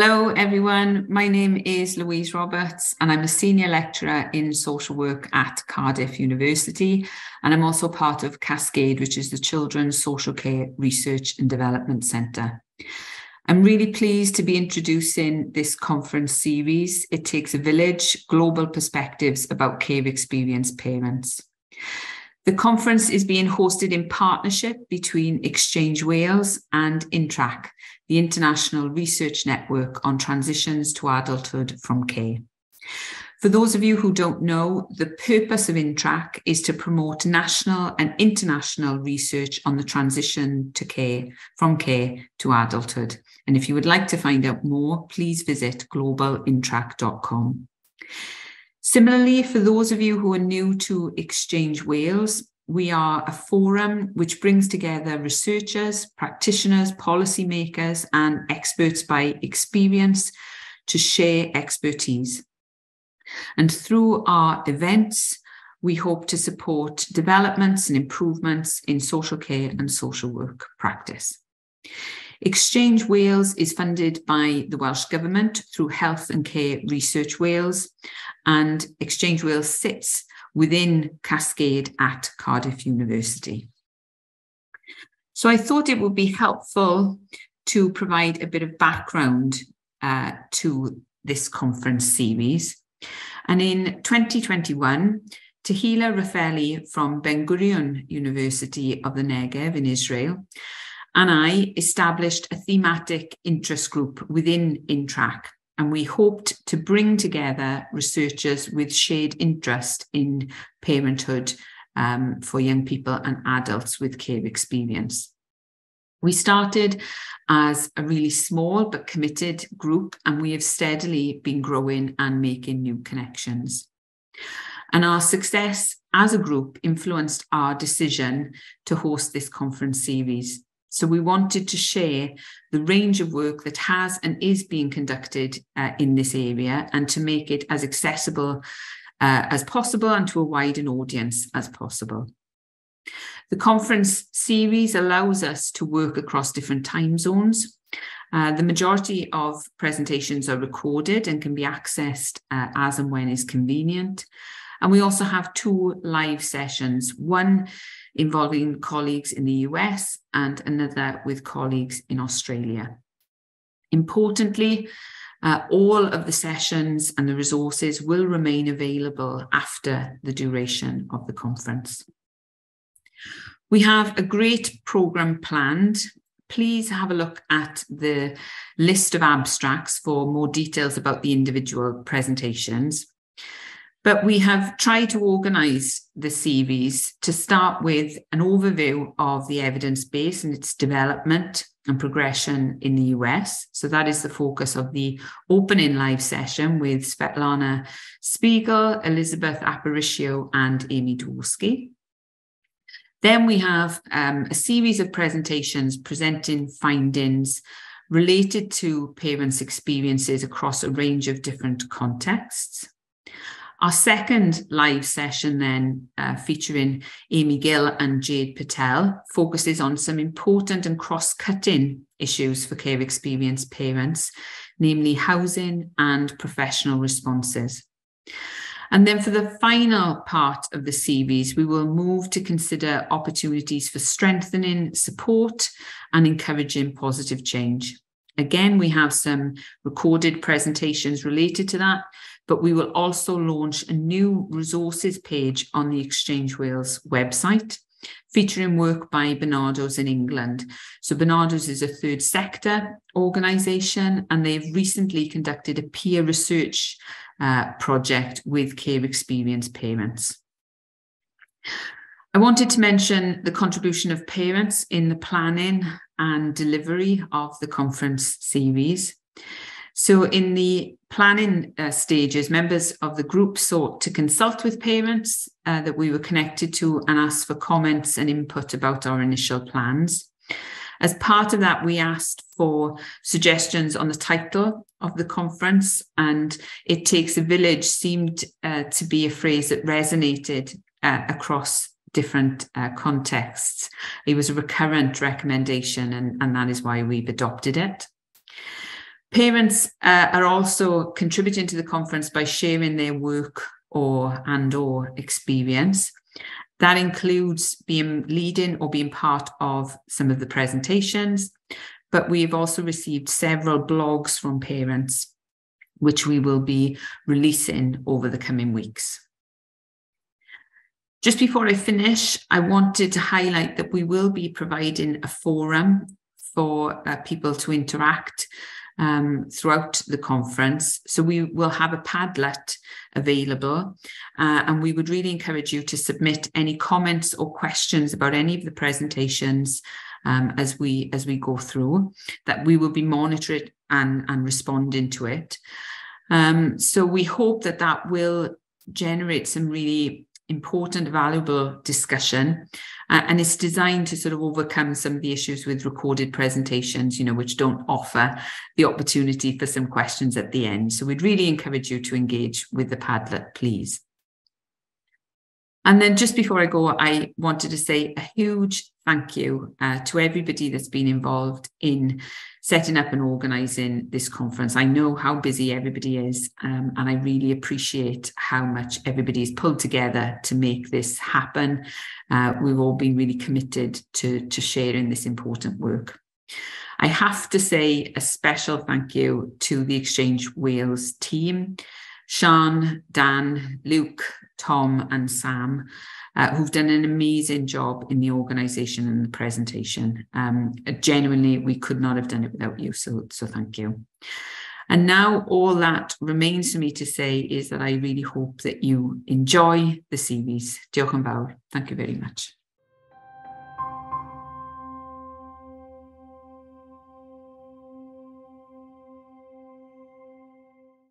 Hello everyone, my name is Louise Roberts and I'm a senior lecturer in social work at Cardiff University, and I'm also part of CASCADE, which is the Children's Social Care Research and Development Centre. I'm really pleased to be introducing this conference series, It Takes a Village, Global Perspectives About Care Experienced Parents. The conference is being hosted in partnership between Exchange Wales and INTRAC, the International Research Network on Transitions to Adulthood from Care. For those of you who don't know, the purpose of INTRAC is to promote national and international research on the transition to care, from care to adulthood. And if you would like to find out more, please visit globalintrac.com. Similarly, for those of you who are new to Exchange Wales, we are a forum which brings together researchers, practitioners, policymakers, and experts by experience to share expertise. And through our events, we hope to support developments and improvements in social care and social work practice. Exchange Wales is funded by the Welsh Government through Health and Care Research Wales, and Exchange Wales sits within CASCADE at Cardiff University. So I thought it would be helpful to provide a bit of background to this conference series. And in 2021, Tehila Rafeli from Ben-Gurion University of the Negev in Israel and I established a thematic interest group within INTRAC, and we hoped to bring together researchers with shared interest in parenthood for young people and adults with care experience. We started as a really small but committed group, and we have steadily been growing and making new connections. And our success as a group influenced our decision to host this conference series. So we wanted to share the range of work that has and is being conducted in this area, and to make it as accessible as possible and to a wider audience as possible. The conference series allows us to work across different time zones. The majority of presentations are recorded and can be accessed as and when is convenient. And we also have two live sessions, one involving colleagues in the US and another with colleagues in Australia. Importantly, all of the sessions and the resources will remain available after the duration of the conference. We have a great programme planned. Please have a look at the list of abstracts for more details about the individual presentations. But we have tried to organise the series to start with an overview of the evidence base and its development and progression in the US. So that is the focus of the opening live session with Svetlana Spiegel, Elizabeth Aparicio and Amy Dorsky. Then we have a series of presentations presenting findings related to parents' experiences across a range of different contexts. Our second live session then, featuring Amy Gill and Jade Patel, focuses on some important and cross-cutting issues for care experienced parents, namely housing and professional responses. And then for the final part of the series, we will move to consider opportunities for strengthening support and encouraging positive change. Again, we have some recorded presentations related to that, but we will also launch a new resources page on the Exchange Wales website, featuring work by Barnardo's in England. So Barnardo's is a third sector organisation, and they've recently conducted a peer research project with care experienced parents. I wanted to mention the contribution of parents in the planning and delivery of the conference series. So in the planning stages, members of the group sought to consult with parents that we were connected to and asked for comments and input about our initial plans. As part of that, we asked for suggestions on the title of the conference, and It Takes a Village seemed to be a phrase that resonated across different contexts. It was a recurrent recommendation, and that is why we've adopted it. Parents are also contributing to the conference by sharing their work or experience. That includes being leading or being part of some of the presentations, but we've also received several blogs from parents, which we will be releasing over the coming weeks. Just before I finish, I wanted to highlight that we will be providing a forum for people to interact throughout the conference. So we will have a Padlet available, and we would really encourage you to submit any comments or questions about any of the presentations as we go through, that we will be monitoring and responding to it. So we hope that that will generate some really important, valuable discussion, and it's designed to sort of overcome some of the issues with recorded presentations, which don't offer the opportunity for some questions at the end. So we'd really encourage you to engage with the Padlet, please. And then just before I go, I wanted to say a huge thank you to everybody that's been involved in setting up and organising this conference. I know how busy everybody is, and I really appreciate how much everybody's pulled together to make this happen. We've all been really committed to sharing this important work. I have to say a special thank you to the Exchange Wales team, Sian, Dan, Luke, Tom and Sam, who've done an amazing job in the organisation and the presentation. Genuinely, we could not have done it without you, so thank you. And now all that remains for me to say is that I really hope that you enjoy the series. Jochen Bauer, thank you very much.